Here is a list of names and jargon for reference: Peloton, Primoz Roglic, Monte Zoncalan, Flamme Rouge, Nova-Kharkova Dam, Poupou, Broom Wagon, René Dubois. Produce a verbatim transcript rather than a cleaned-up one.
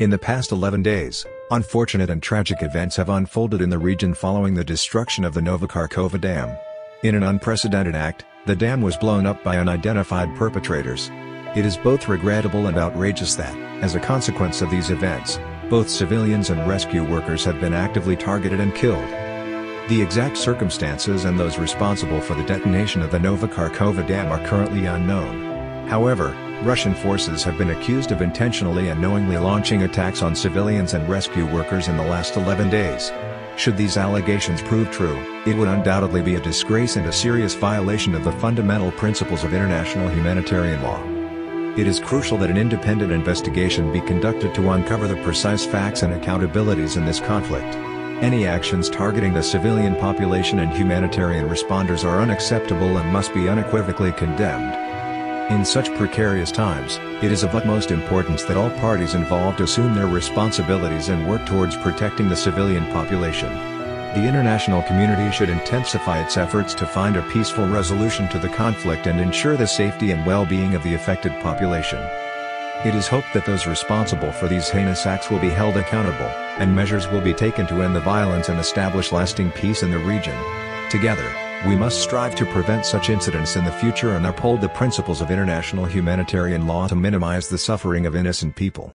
In the past eleven days, unfortunate and tragic events have unfolded in the region following the destruction of the Nova-Kharkova Dam. In an unprecedented act, the dam was blown up by unidentified perpetrators. It is both regrettable and outrageous that, as a consequence of these events, both civilians and rescue workers have been actively targeted and killed. The exact circumstances and those responsible for the detonation of the Nova-Kharkova Dam are currently unknown. However, Russian forces have been accused of intentionally and knowingly launching attacks on civilians and rescue workers in the last eleven days. Should these allegations prove true, it would undoubtedly be a disgrace and a serious violation of the fundamental principles of international humanitarian law. It is crucial that an independent investigation be conducted to uncover the precise facts and accountabilities in this conflict. Any actions targeting the civilian population and humanitarian responders are unacceptable and must be unequivocally condemned. In such precarious times, it is of utmost importance that all parties involved assume their responsibilities and work towards protecting the civilian population. The international community should intensify its efforts to find a peaceful resolution to the conflict and ensure the safety and well-being of the affected population. It is hoped that those responsible for these heinous acts will be held accountable, and measures will be taken to end the violence and establish lasting peace in the region. Together, we must strive to prevent such incidents in the future and uphold the principles of international humanitarian law to minimize the suffering of innocent people.